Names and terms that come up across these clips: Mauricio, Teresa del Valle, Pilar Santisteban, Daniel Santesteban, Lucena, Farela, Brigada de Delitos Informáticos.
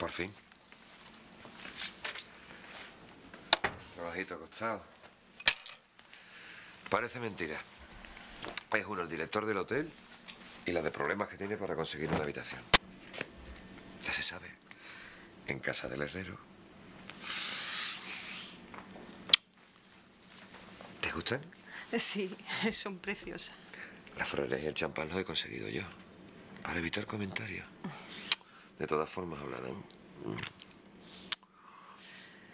Por fin. Trabajito costado. Parece mentira. Es uno el director del hotel y las de problemas que tiene para conseguir una habitación. Ya se sabe. En casa del herrero. ¿Te gustan? Sí, son preciosas. Las flores y el champán los he conseguido yo. Para evitar comentarios. De todas formas hablarán.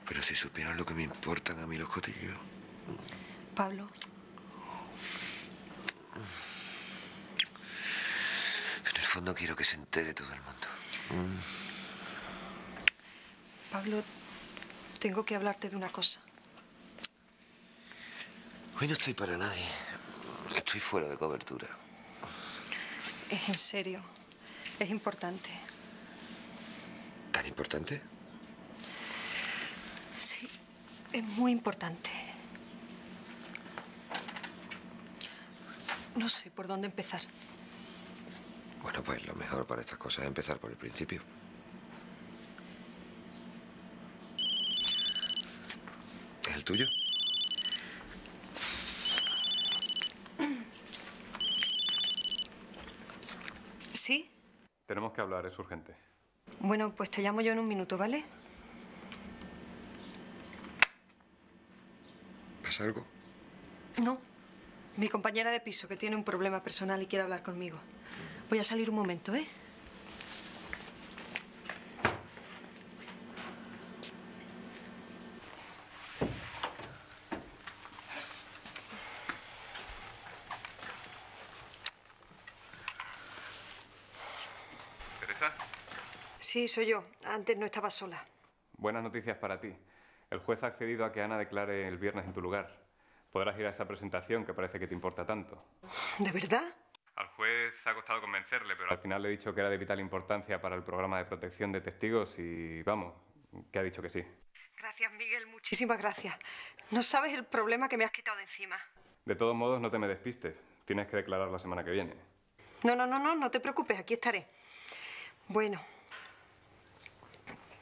Pero si supieran lo que me importan a mí los cotillos. Pablo. En el fondo quiero que se entere todo el mundo. Pablo, tengo que hablarte de una cosa. Hoy no estoy para nadie. Estoy fuera de cobertura. Es en serio. Es importante. ¿Tan importante? Sí, es muy importante. No sé por dónde empezar. Bueno, pues lo mejor para estas cosas es empezar por el principio. ¿Es el tuyo? ¿Sí? Tenemos que hablar, es urgente. Bueno, pues te llamo yo en un minuto, ¿vale? ¿Pasa algo? No. Mi compañera de piso, que tiene un problema personal y quiere hablar conmigo. Voy a salir un momento, ¿eh? ¿Teresa? Sí, soy yo. Antes no estaba sola. Buenas noticias para ti. El juez ha accedido a que Ana declare el viernes en tu lugar. Podrás ir a esa presentación que parece que te importa tanto. ¿De verdad? Al juez ha costado convencerle, pero al final le he dicho que era de vital importancia para el programa de protección de testigos y, vamos, que ha dicho que sí. Gracias, Miguel, muchísimas gracias. No sabes el problema que me has quitado de encima. De todos modos, no te me despistes. Tienes que declarar la semana que viene. No te preocupes, aquí estaré. Bueno,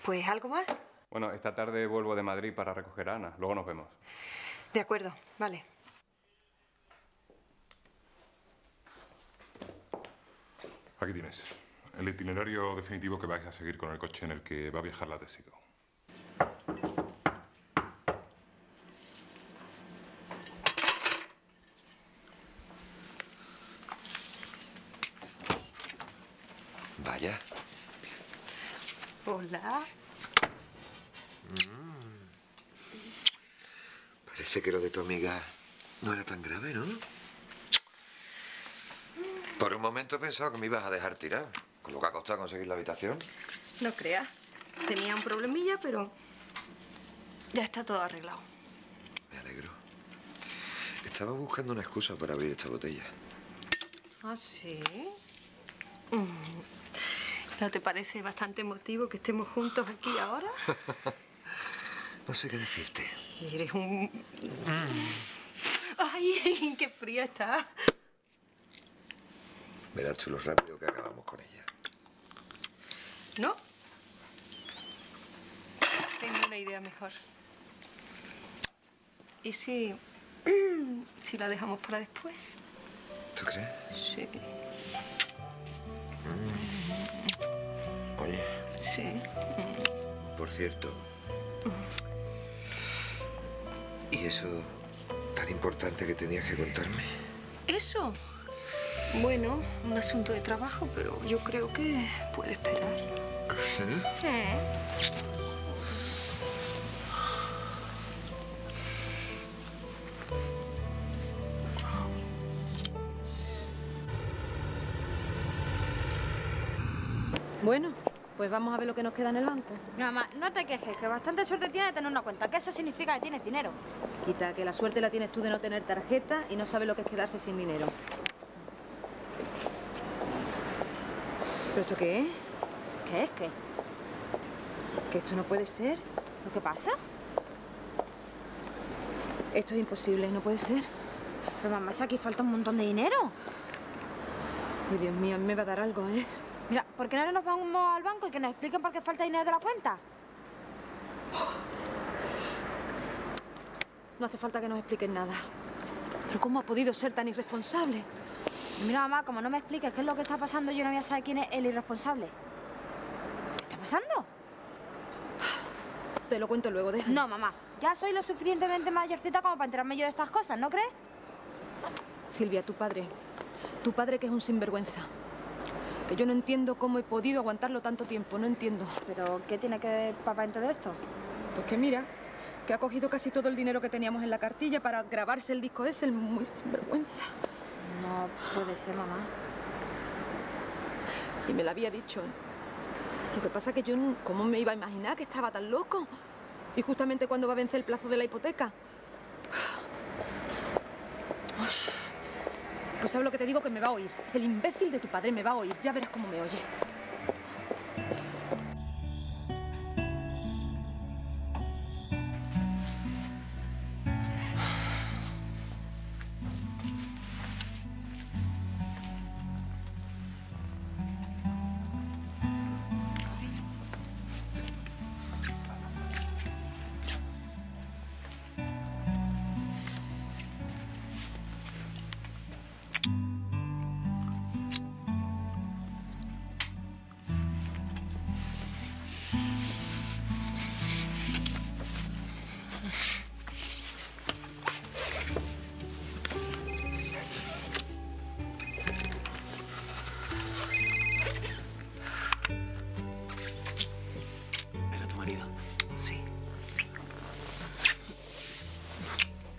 pues ¿algo más? Bueno, esta tarde vuelvo de Madrid para recoger a Ana. Luego nos vemos. De acuerdo, vale. Aquí tienes el itinerario definitivo que vais a seguir con el coche en el que va a viajar la testigo. Vaya. Hola. Parece que lo de tu amiga no era tan grave, ¿no? Por un momento he pensado que me ibas a dejar tirar, con lo que ha costado conseguir la habitación. No creas. Tenía un problemilla, pero ya está todo arreglado. Me alegro. Estaba buscando una excusa para abrir esta botella. ¿Ah, sí? ¿No te parece bastante emotivo que estemos juntos aquí ahora? No sé qué decirte. Eres un... ¡Ay, qué fría está! Verás tú lo rápido que acabamos con ella. ¿No? Tengo una idea mejor. ¿Y si la dejamos para después? ¿Tú crees? Sí. Oye. Sí. Por cierto... ¿Y eso tan importante que tenías que contarme? ¿Eso? Bueno, un asunto de trabajo, pero yo creo que puede esperar. ¿Sí? Bueno, pues vamos a ver lo que nos queda en el banco. No, mamá, no te quejes, que bastante suerte tienes de tener una cuenta, que eso significa que tienes dinero. Quita, que la suerte la tienes tú de no tener tarjeta y no sabes lo que es quedarse sin dinero. ¿Pero esto qué es? ¿Qué es qué? Que esto no puede ser. ¿Lo que pasa? Esto es imposible, no puede ser. Pero mamá, si aquí falta un montón de dinero. Ay, Dios mío, a mí me va a dar algo, ¿eh? Mira, ¿por qué no nos vamos al banco y que nos expliquen por qué falta dinero de la cuenta? No hace falta que nos expliquen nada. ¿Pero cómo ha podido ser tan irresponsable? Mira, mamá, como no me expliques qué es lo que está pasando, yo no voy a saber quién es el irresponsable. ¿Qué está pasando? Te lo cuento luego, déjame. No, mamá. Ya soy lo suficientemente mayorcita como para enterarme yo de estas cosas, ¿no crees? Silvia, tu padre que es un sinvergüenza. Que yo no entiendo cómo he podido aguantarlo tanto tiempo, no entiendo. ¿Pero qué tiene que ver papá en todo esto? Pues que mira, que ha cogido casi todo el dinero que teníamos en la cartilla para grabarse el disco ese, el muy sinvergüenza. No puede ser, mamá. Y me lo había dicho, ¿eh? Lo que pasa es que yo, ¿cómo me iba a imaginar que estaba tan loco? Y justamente cuando va a vencer el plazo de la hipoteca. Pues ¿sabes lo que te digo? Que me va a oír. El imbécil de tu padre me va a oír. Ya verás cómo me oye.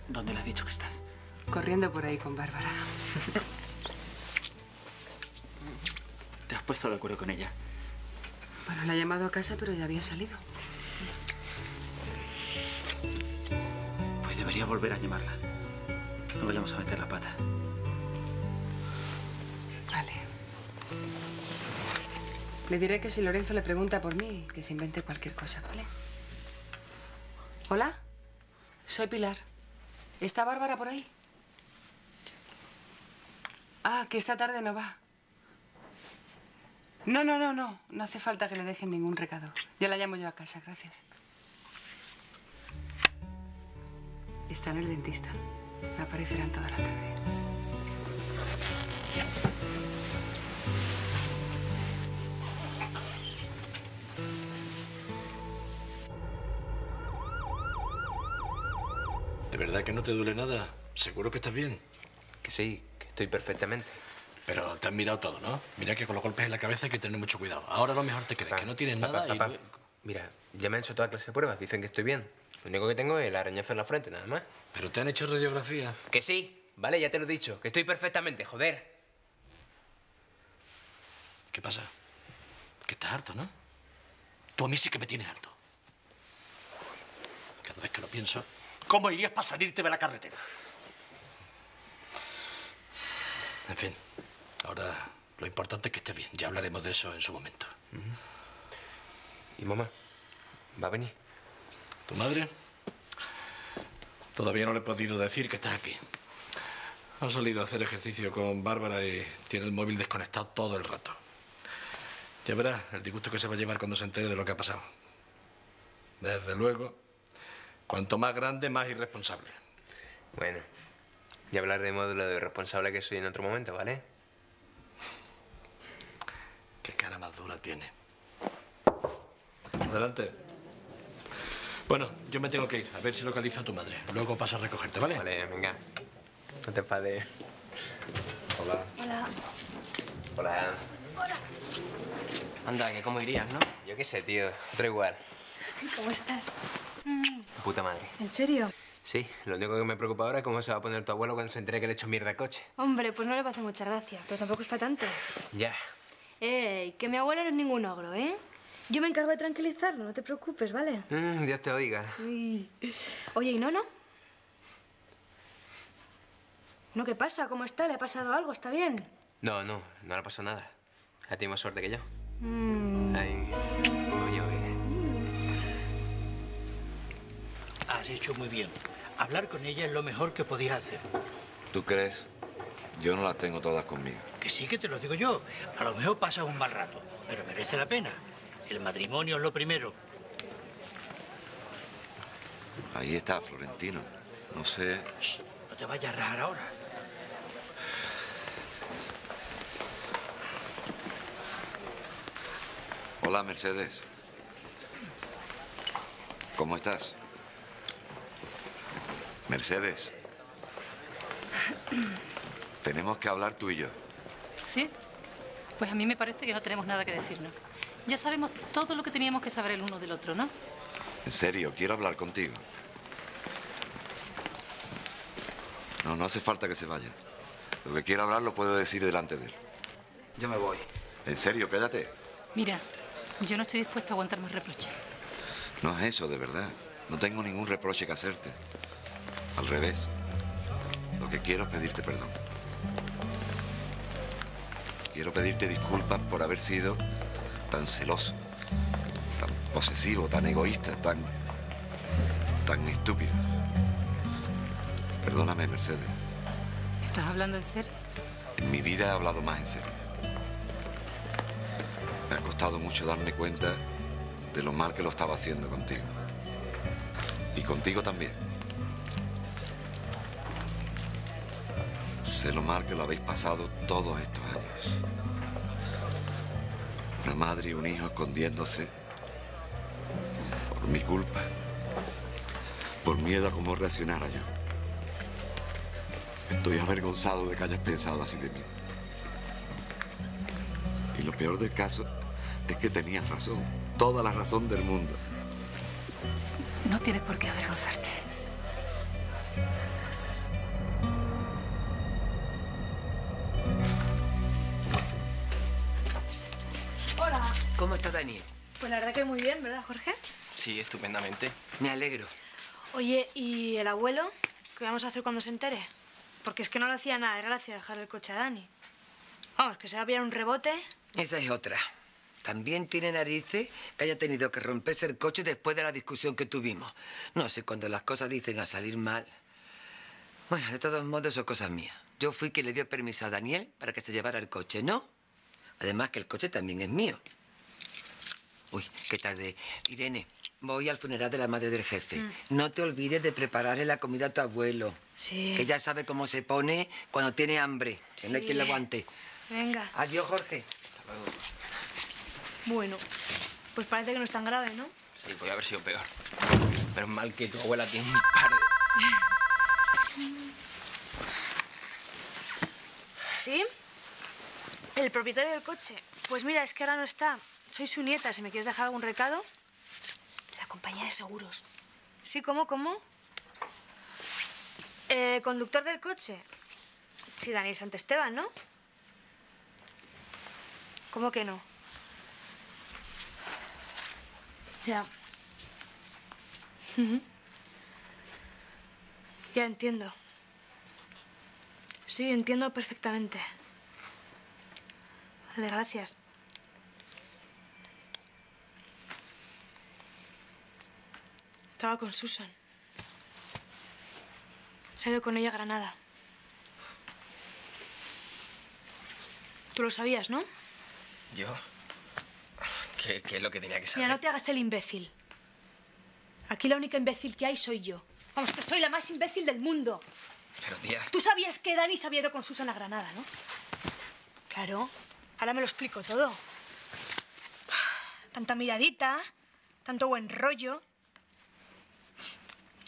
¿Dónde le has dicho que estás? Corriendo por ahí con Bárbara. ¿Te has puesto de acuerdo con ella? Bueno, la he llamado a casa, pero ya había salido. Pues debería volver a llamarla. No vayamos a meter la pata. Vale. Le diré que si Lorenzo le pregunta por mí, que se invente cualquier cosa, ¿vale? Hola, soy Pilar. ¿Está Bárbara por ahí? Ah, que esta tarde no va. No. No hace falta que le dejen ningún recado. Ya la llamo yo a casa, gracias. Está en el dentista. Me aparecerán toda la tarde. ¿De verdad que no te duele nada? ¿Seguro que estás bien? Que sí, que estoy perfectamente. Pero te has mirado todo, ¿no? Mira que con los golpes en la cabeza hay que tener mucho cuidado. Ahora lo mejor te crees, que no tienes nada y... Mira, ya me han hecho toda clase de pruebas. Dicen que estoy bien. Lo único que tengo es el arañazo en la frente, nada más. ¿Pero te han hecho radiografía? Que sí, vale, ya te lo he dicho. Que estoy perfectamente, joder. ¿Qué pasa? Que estás harto, ¿no? Tú a mí sí que me tienes harto. Cada vez que lo pienso... ¿Cómo irías para salirte de la carretera? En fin, ahora lo importante es que estés bien. Ya hablaremos de eso en su momento. ¿Y mamá? ¿Va a venir? ¿Tu madre? Todavía no le he podido decir que estás aquí. Ha salido a hacer ejercicio con Bárbara y tiene el móvil desconectado todo el rato. Ya verás el disgusto que se va a llevar cuando se entere de lo que ha pasado. Desde luego... Cuanto más grande, más irresponsable. Bueno, ya hablaremos de lo de irresponsable que soy en otro momento, ¿vale? Qué cara más dura tiene. Adelante. Bueno, yo me tengo que ir, a ver si localizo a tu madre. Luego paso a recogerte, ¿vale? Vale, venga. No te enfades. Hola. Hola. Hola. Hola. Anda, que cómo irías, ¿no? Yo qué sé, tío. Otro igual. ¿Cómo estás? Puta madre. ¿En serio? Sí, lo único que me preocupa ahora es cómo se va a poner tu abuelo cuando se entere que le he hecho mierda al coche. Hombre, pues no le va a hacer mucha gracia, pero tampoco es para tanto. Ya. Ey, que mi abuelo no es ningún ogro, ¿eh? Yo me encargo de tranquilizarlo, no te preocupes, ¿vale? Dios te oiga. Uy. Oye, ¿y Nono? ¿No qué pasa? ¿Cómo está? ¿Le ha pasado algo? ¿Está bien? No le ha pasado nada. Ha tenido más suerte que yo. Ay... Has hecho muy bien. Hablar con ella es lo mejor que podías hacer. ¿Tú crees? Yo no las tengo todas conmigo. Que sí, que te lo digo yo. A lo mejor pasas un mal rato, pero merece la pena. El matrimonio es lo primero. Ahí está, Florentino. No sé... Shh, no te vayas a rajar ahora. Hola, Mercedes. ¿Cómo estás? Mercedes. Tenemos que hablar tú y yo. ¿Sí? Pues a mí me parece que no tenemos nada que decirnos. Ya sabemos todo lo que teníamos que saber el uno del otro, ¿no? En serio, quiero hablar contigo. No, no hace falta que se vaya. Lo que quiero hablar lo puedo decir delante de él. Yo me voy. En serio, cállate. Mira, yo no estoy dispuesto a aguantar más reproches. No es eso, de verdad. No tengo ningún reproche que hacerte. Al revés. Lo que quiero es pedirte perdón. Quiero pedirte disculpas por haber sido tan celoso, tan posesivo, tan egoísta, tan estúpido. Perdóname, Mercedes. ¿Estás hablando en serio? En mi vida he hablado más en serio. Me ha costado mucho darme cuenta de lo mal que lo estaba haciendo contigo. Y contigo también. Sé lo mal que lo habéis pasado todos estos años. Una madre y un hijo escondiéndose por mi culpa, por miedo a cómo reaccionara yo. Estoy avergonzado de que hayas pensado así de mí. Y lo peor del caso es que tenías razón, toda la razón del mundo. No tienes por qué avergonzarte. ¿Cómo está Daniel? Pues la verdad que muy bien, ¿verdad, Jorge? Sí, estupendamente. Me alegro. Oye, ¿y el abuelo? ¿Qué vamos a hacer cuando se entere? Porque es que no le hacía nada de gracia dejar el coche a Dani. Vamos, que se va a pillar un rebote. Esa es otra. También tiene narices que haya tenido que romperse el coche después de la discusión que tuvimos. No sé, cuando las cosas dicen a salir mal... Bueno, de todos modos, son cosas mías. Yo fui quien le dio permiso a Daniel para que se llevara el coche, ¿no? Además que el coche también es mío. Uy, qué tarde. Irene, voy al funeral de la madre del jefe. No te olvides de prepararle la comida a tu abuelo. Sí. Que ya sabe cómo se pone cuando tiene hambre. Que sí. No hay quien le aguante. Venga. Adiós, Jorge. Hasta luego. Bueno, pues parece que no es tan grave, ¿no? Sí, podría haber sido peor. Pero es mal que tu abuela tiene un par de... ¿Sí? El propietario del coche. Pues mira, es que ahora no está... Soy su nieta, si me quieres dejar algún recado. La compañía de seguros. Sí, ¿cómo? Conductor del coche. Sí, Daniel Santesteban, ¿no? ¿Cómo que no? Ya. Ya entiendo. Sí, entiendo perfectamente. Vale, gracias. Estaba con Susan. Se ha ido con ella a Granada. Tú lo sabías, ¿no? ¿Yo? ¿Qué es lo que tenía que saber? Mira, no te hagas el imbécil. Aquí la única imbécil que hay soy yo. Vamos, que soy la más imbécil del mundo. Pero, tía... Tú sabías que Dani se había ido con Susan a Granada, ¿no? Claro. Ahora me lo explico todo. Tanta miradita, tanto buen rollo...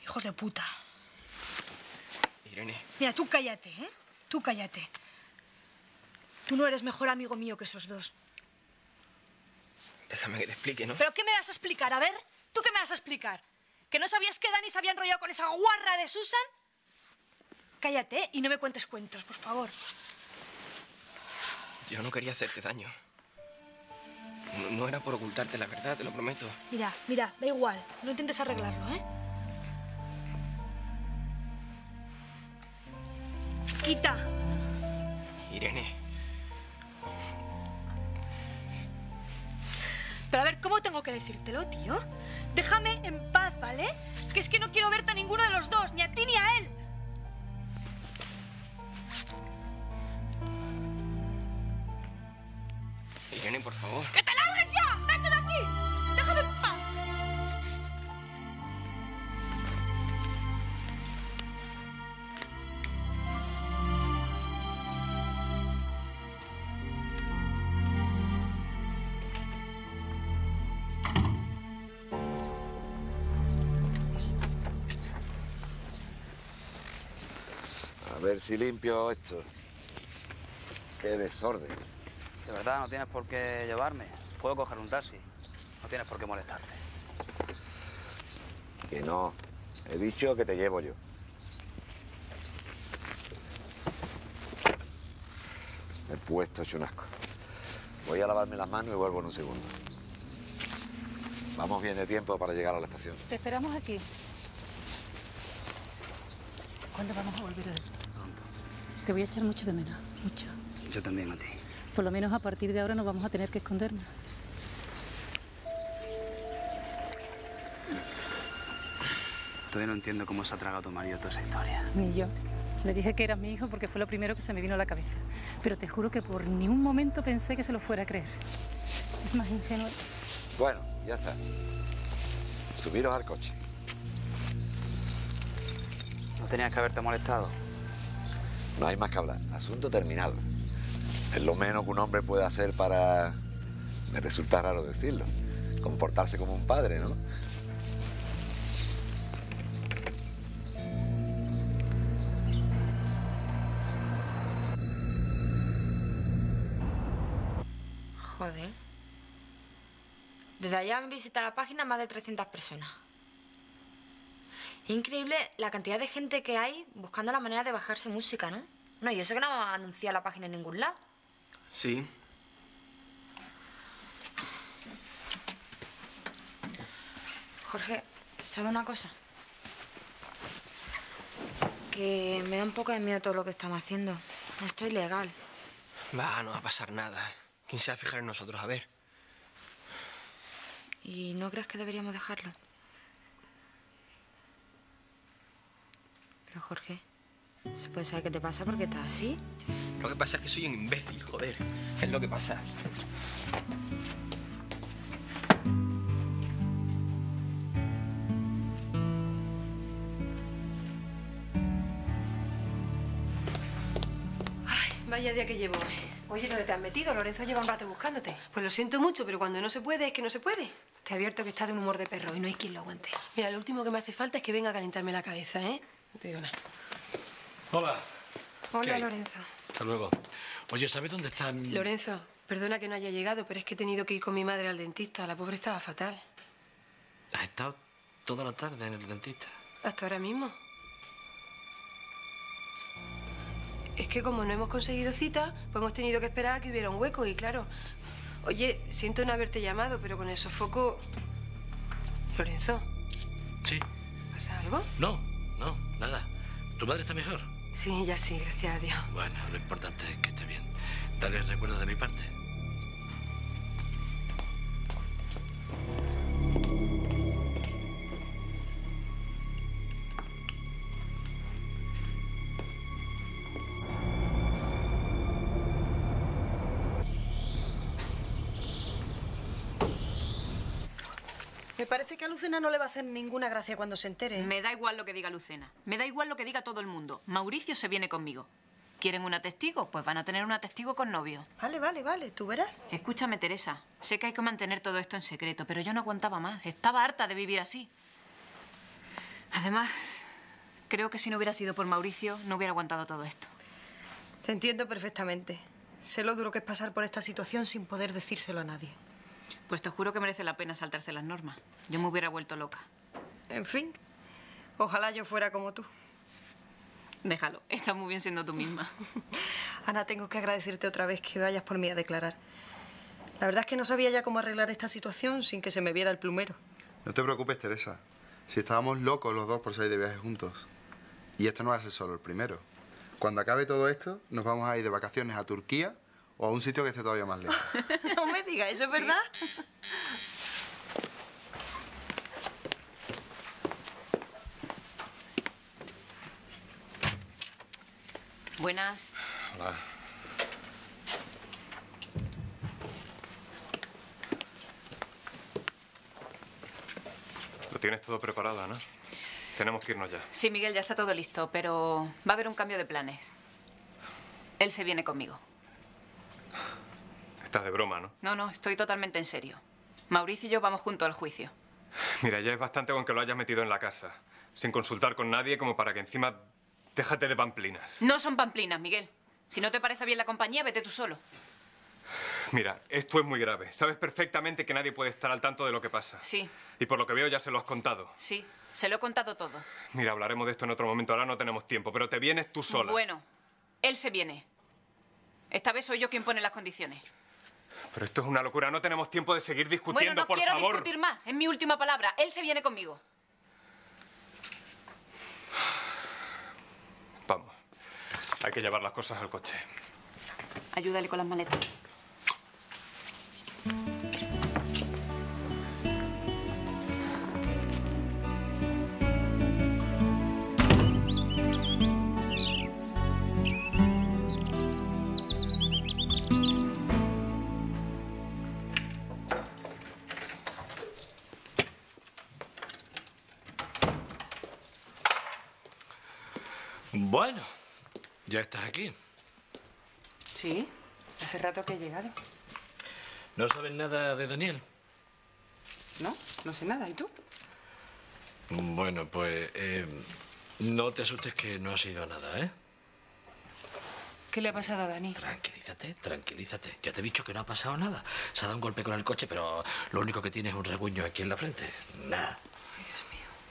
Hijos de puta. Irene. Mira, tú cállate, ¿eh? Tú cállate. Tú no eres mejor amigo mío que esos dos. Déjame que te explique, ¿no? ¿Pero qué me vas a explicar? A ver, ¿tú qué me vas a explicar? ¿Que no sabías que Dani se había enrollado con esa guarra de Susan? Cállate, ¿eh? Y no me cuentes cuentos, por favor. Yo no quería hacerte daño. No era por ocultarte la verdad, te lo prometo. Mira, da igual. No intentes arreglarlo, ¿eh? Quita. Irene. Pero a ver, ¿cómo tengo que decírtelo, tío? Déjame en paz, ¿vale? Que es que no quiero verte a ninguno de los dos, ni a ti ni a él. Belén, por favor. ¡Que te largues ya! ¡Vete de aquí! ¡Déjame en paz! A ver si limpio esto. ¡Qué desorden! De verdad, no tienes por qué llevarme. Puedo coger un taxi. No tienes por qué molestarte. Que no. He dicho que te llevo yo. Me he puesto hecho un asco. Voy a lavarme las manos y vuelvo en un segundo. Vamos bien de tiempo para llegar a la estación. Te esperamos aquí. ¿Cuándo vamos a volver a esto? Pronto. Te voy a echar mucho de menos. Mucho. Yo también a ti. Por lo menos a partir de ahora no vamos a tener que escondernos. Todavía no entiendo cómo se ha tragado tu marido toda esa historia. Ni yo. Le dije que eras mi hijo porque fue lo primero que se me vino a la cabeza. Pero te juro que por ni un momento pensé que se lo fuera a creer. Es más ingenuo. Bueno, ya está. Subiros al coche. No tenías que haberte molestado. No hay más que hablar. Asunto terminado. Es lo menos que un hombre puede hacer para... Me resulta raro decirlo. Comportarse como un padre, ¿no? Joder. Desde allá han visitado la página más de 300 personas. Increíble la cantidad de gente que hay buscando la manera de bajarse música, ¿no? No, yo sé que no ha anunciado la página en ningún lado. Sí. Jorge, ¿sabe una cosa? Que me da un poco de miedo todo lo que estamos haciendo. Esto es ilegal. Va, no va a pasar nada. ¿Quién se va a fijar en nosotros? A ver. ¿Y no crees que deberíamos dejarlo? Pero, Jorge, ¿se puede saber qué te pasa porque estás así? Lo que pasa es que soy un imbécil, joder. Es lo que pasa. Ay, vaya día que llevo. Oye, ¿dónde te has metido? Lorenzo lleva un rato buscándote. Pues lo siento mucho, pero cuando no se puede, es que no se puede. Te advierto que estás de un humor de perro y no hay quien lo aguante. Mira, lo último que me hace falta es que venga a calentarme la cabeza, ¿eh? No te digo nada. Hola. Hola, Lorenzo. Hasta luego. Oye, ¿sabes dónde está mi...? Lorenzo, perdona que no haya llegado, pero es que he tenido que ir con mi madre al dentista. La pobre estaba fatal. ¿Has estado toda la tarde en el dentista? Hasta ahora mismo. Es que como no hemos conseguido cita, pues hemos tenido que esperar a que hubiera un hueco y claro... Oye, siento no haberte llamado, pero con el sofoco... Lorenzo. Sí. ¿Pasa algo? No, no, nada. ¿Tu madre está mejor? Sí, ya sí, gracias a Dios. Bueno, lo importante es que esté bien. Dale recuerdos de mi parte. Me parece que a Lucena no le va a hacer ninguna gracia cuando se entere. Me da igual lo que diga Lucena. Me da igual lo que diga todo el mundo. Mauricio se viene conmigo. ¿Quieren una testigo? Pues van a tener una testigo con novio. Vale, vale, vale. ¿Tú verás? Escúchame, Teresa. Sé que hay que mantener todo esto en secreto, pero yo no aguantaba más. Estaba harta de vivir así. Además, creo que si no hubiera sido por Mauricio, no hubiera aguantado todo esto. Te entiendo perfectamente. Sé lo duro que es pasar por esta situación sin poder decírselo a nadie. Pues te juro que merece la pena saltarse las normas. Yo me hubiera vuelto loca. En fin, ojalá yo fuera como tú. Déjalo, estás muy bien siendo tú misma. Ana, tengo que agradecerte otra vez que vayas por mí a declarar. La verdad es que no sabía ya cómo arreglar esta situación sin que se me viera el plumero. No te preocupes, Teresa. Si estábamos locos los dos por salir de viaje juntos. Y esto no va a ser solo el primero. Cuando acabe todo esto, nos vamos a ir de vacaciones a Turquía... o a un sitio que esté todavía más lejos. No me digas, ¿eso es verdad? Buenas. Hola. Lo tienes todo preparado, ¿no? Tenemos que irnos ya. Sí, Miguel, ya está todo listo, pero va a haber un cambio de planes. Él se viene conmigo. Estás de broma, ¿no? No, no, estoy totalmente en serio. Mauricio y yo vamos juntos al juicio. Mira, ya es bastante con que lo hayas metido en la casa, sin consultar con nadie, como para que encima... Déjate de pamplinas. No son pamplinas, Miguel. Si no te parece bien la compañía, vete tú solo. Mira, esto es muy grave. Sabes perfectamente que nadie puede estar al tanto de lo que pasa. Sí. Y por lo que veo ya se lo has contado. Sí, se lo he contado todo. Mira, hablaremos de esto en otro momento. Ahora no tenemos tiempo, pero te vienes tú sola. Bueno, él se viene. Esta vez soy yo quien pone las condiciones. Pero esto es una locura. No tenemos tiempo de seguir discutiendo, por favor. Bueno, no quiero discutir más. Es mi última palabra. Él se viene conmigo. Vamos. Hay que llevar las cosas al coche. Ayúdale con las maletas. Bueno, ya estás aquí. Sí, hace rato que he llegado. ¿No sabes nada de Daniel? No, no sé nada. ¿Y tú? Bueno, pues no te asustes que no ha sido nada, ¿eh? ¿Qué le ha pasado a Dani? Tranquilízate, tranquilízate. Ya te he dicho que no ha pasado nada. Se ha dado un golpe con el coche, pero lo único que tiene es un rasguño aquí en la frente. Nada.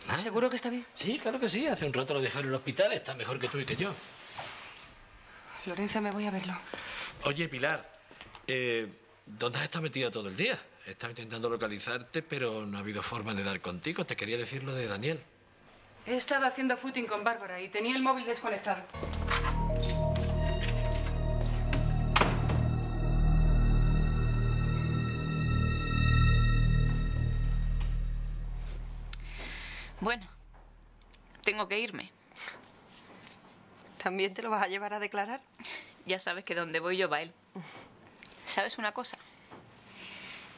Nada. ¿Seguro que está bien? Sí, claro que sí. Hace un rato lo dejaron en el hospital. Está mejor que tú y que yo. Lorenzo, me voy a verlo. Oye, Pilar, ¿dónde has estado metida todo el día? He estado intentando localizarte, pero no ha habido forma de dar contigo. Te quería decir lo de Daniel. He estado haciendo footing con Bárbara y tenía el móvil desconectado. Bueno, tengo que irme. ¿También te lo vas a llevar a declarar? Ya sabes que donde voy yo va él. ¿Sabes una cosa?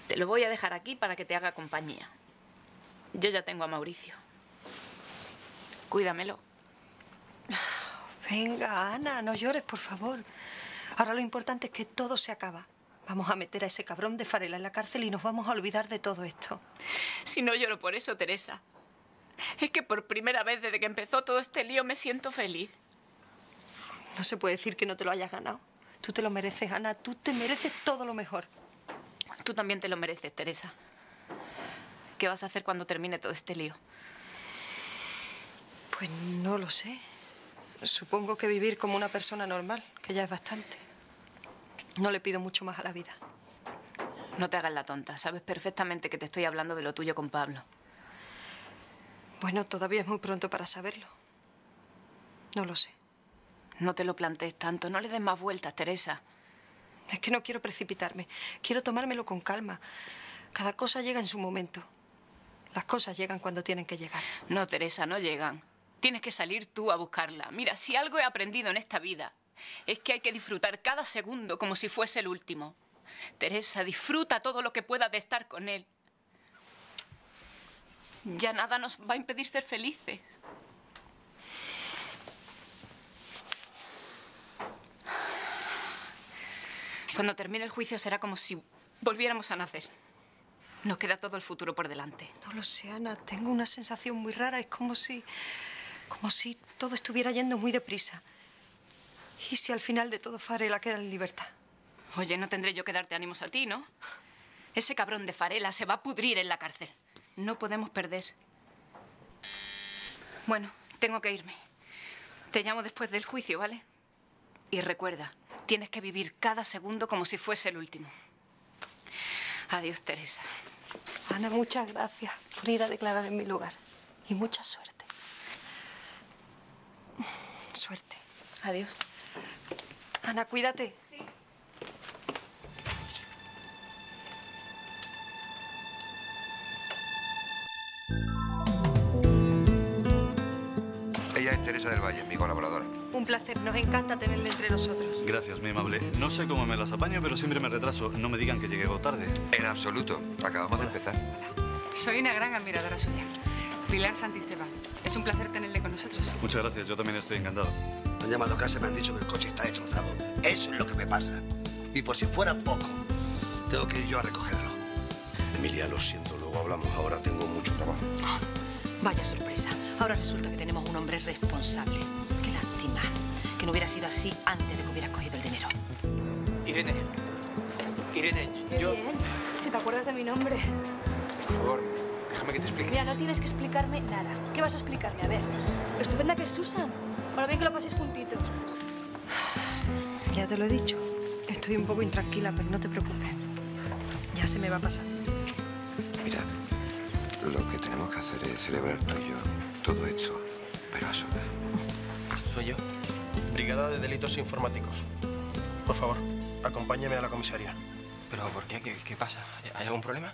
Te lo voy a dejar aquí para que te haga compañía. Yo ya tengo a Mauricio. Cuídamelo. Venga, Ana, no llores, por favor. Ahora lo importante es que todo se acaba. Vamos a meter a ese cabrón de Farela en la cárcel y nos vamos a olvidar de todo esto. Si no lloro por eso, Teresa. Es que por primera vez desde que empezó todo este lío me siento feliz. No se puede decir que no te lo hayas ganado. Tú te lo mereces, Ana. Tú te mereces todo lo mejor. Tú también te lo mereces, Teresa. ¿Qué vas a hacer cuando termine todo este lío? Pues no lo sé. Supongo que vivir como una persona normal, que ya es bastante. No le pido mucho más a la vida. No te hagas la tonta. Sabes perfectamente que te estoy hablando de lo tuyo con Pablo. Bueno, todavía es muy pronto para saberlo. No lo sé. No te lo plantees tanto. No le des más vueltas, Teresa. Es que no quiero precipitarme. Quiero tomármelo con calma. Cada cosa llega en su momento. Las cosas llegan cuando tienen que llegar. No, Teresa, no llegan. Tienes que salir tú a buscarla. Mira, si algo he aprendido en esta vida es que hay que disfrutar cada segundo como si fuese el último. Teresa, disfruta todo lo que puedas de estar con él. Ya nada nos va a impedir ser felices. Cuando termine el juicio será como si volviéramos a nacer. Nos queda todo el futuro por delante. No lo sé, Ana. Tengo una sensación muy rara. Es como si todo estuviera yendo muy deprisa. ¿Y si al final de todo Farela queda en libertad? Oye, no tendré yo que darte ánimos a ti, ¿no? Ese cabrón de Farela se va a pudrir en la cárcel. No podemos perder. Bueno, tengo que irme. Te llamo después del juicio, ¿vale? Y recuerda, tienes que vivir cada segundo como si fuese el último. Adiós, Teresa. Ana, muchas gracias por ir a declarar en mi lugar. Y mucha suerte. Suerte. Adiós. Ana, cuídate. Sí. Teresa del Valle, mi colaboradora. Un placer, nos encanta tenerle entre nosotros. Gracias, muy amable. No sé cómo me las apaño, pero siempre me retraso. No me digan que llegué tarde. En absoluto, acabamos de empezar. Hola. Soy una gran admiradora suya. Pilar Santisteban. Es un placer tenerle con nosotros. Muchas gracias, yo también estoy encantado. Me han llamado a casa y me han dicho que el coche está destrozado. Eso es lo que me pasa. Y por si fuera poco, tengo que ir yo a recogerlo. Emilia, lo siento, luego hablamos. Ahora tengo mucho trabajo. Oh, vaya sorpresa. Ahora resulta que tenemos un hombre responsable. Qué lástima que no hubiera sido así antes de que hubieras cogido el dinero. Irene. Irene, yo... Bien. Si te acuerdas de mi nombre. Por favor, déjame que te explique. Mira, no tienes que explicarme nada. ¿Qué vas a explicarme? A ver, lo estupenda que es Susan. Ahora bien que lo paséis juntitos. Ya te lo he dicho. Estoy un poco intranquila, pero no te preocupes. Ya se me va a pasar. Mira, lo que tenemos que hacer es celebrar tú y yo todo esto, pero a solas. Soy yo. Brigada de Delitos Informáticos. Por favor, acompáñame a la comisaría. ¿Pero por qué? ¿Qué pasa? ¿Hay algún problema?